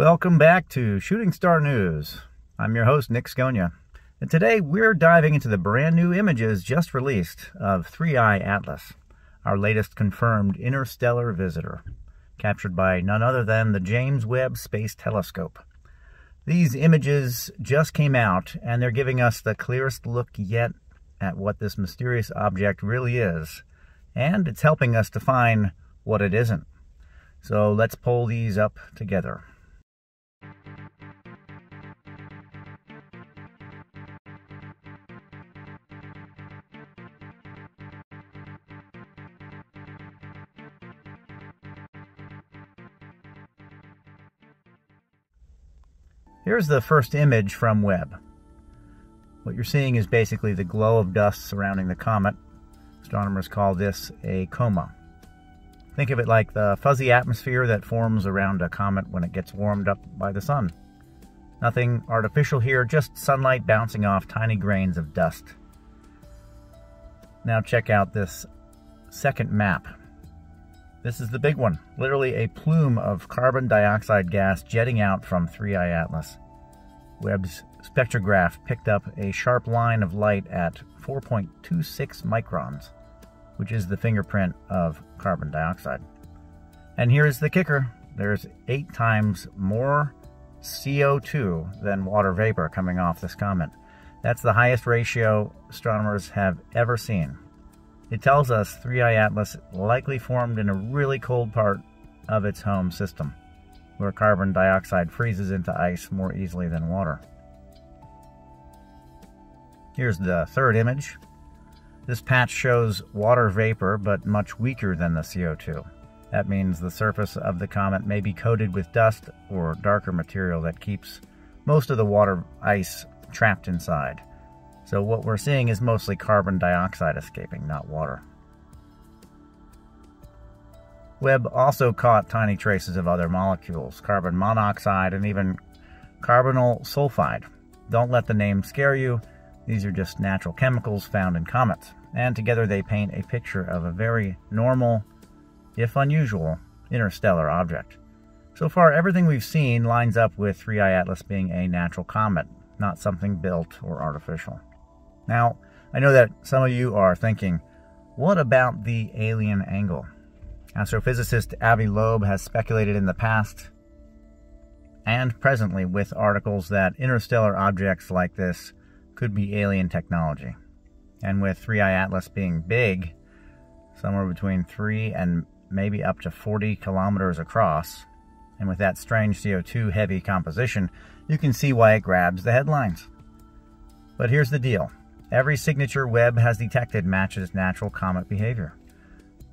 Welcome back to Shooting Star News. I'm your host, Nic Scogna. And today we're diving into the brand new images just released of 3I/ATLAS, our latest confirmed interstellar visitor, captured by none other than the James Webb Space Telescope. These images just came out, and they're giving us the clearest look yet at what this mysterious object really is, and it's helping us define what it isn't. So let's pull these up together. Here's the first image from Webb. What you're seeing is basically the glow of dust surrounding the comet. Astronomers call this a coma. Think of it like the fuzzy atmosphere that forms around a comet when it gets warmed up by the sun. Nothing artificial here, just sunlight bouncing off tiny grains of dust. Now check out this second map. This is the big one, literally a plume of carbon dioxide gas jetting out from 3I/ATLAS. Webb's spectrograph picked up a sharp line of light at 4.26 microns, which is the fingerprint of carbon dioxide. And here's the kicker. There's 8 times more CO2 than water vapor coming off this comet. That's the highest ratio astronomers have ever seen. It tells us 3I/ATLAS likely formed in a really cold part of its home system, where carbon dioxide freezes into ice more easily than water. Here's the third image. This patch shows water vapor, but much weaker than the CO2. That means the surface of the comet may be coated with dust or darker material that keeps most of the water ice trapped inside. So what we're seeing is mostly carbon dioxide escaping, not water. Webb also caught tiny traces of other molecules, carbon monoxide and even carbonyl sulfide. Don't let the name scare you. These are just natural chemicals found in comets. And together they paint a picture of a very normal, if unusual, interstellar object. So far, everything we've seen lines up with 3I/ATLAS being a natural comet, not something built or artificial. Now, I know that some of you are thinking, what about the alien angle? Astrophysicist Avi Loeb has speculated in the past and presently with articles that interstellar objects like this could be alien technology. And with 3I/ATLAS being big, somewhere between 3 and maybe up to 40 kilometers across, and with that strange CO2 heavy composition, you can see why it grabs the headlines. But here's the deal. Every signature Webb has detected matches natural comet behavior.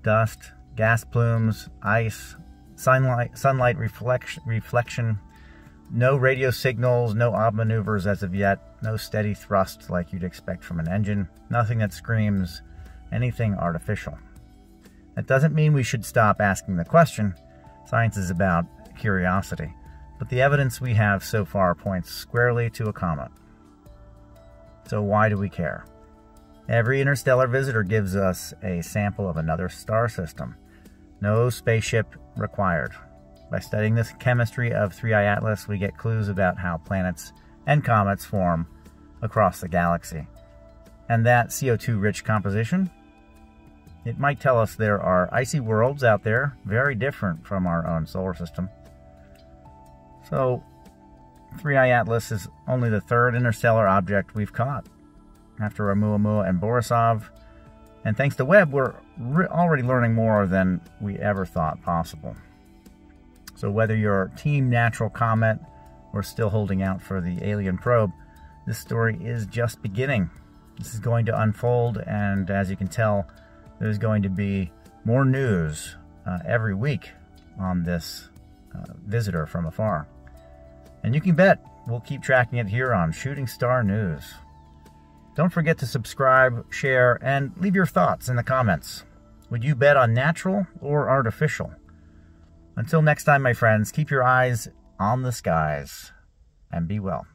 Dust, gas plumes, ice, sunlight reflection, no radio signals, no obmaneuvers as of yet, no steady thrust like you'd expect from an engine, nothing that screams anything artificial. That doesn't mean we should stop asking the question. Science is about curiosity, but the evidence we have so far points squarely to a comet. So why do we care? Every interstellar visitor gives us a sample of another star system. No spaceship required. By studying the chemistry of 3I/ATLAS, we get clues about how planets and comets form across the galaxy. And that CO2-rich composition? It might tell us there are icy worlds out there, very different from our own solar system. So 3I/ATLAS is only the third interstellar object we've caught, after Oumuamua and Borisov. And thanks to Webb, we're already learning more than we ever thought possible. So whether you're team natural comet or still holding out for the alien probe, this story is just beginning. This is going to unfold, and as you can tell, there's going to be more news every week on this visitor from afar. And you can bet we'll keep tracking it here on Shooting Star News. Don't forget to subscribe, share, and leave your thoughts in the comments. Would you bet on natural or artificial? Until next time, my friends, keep your eyes on the skies and be well.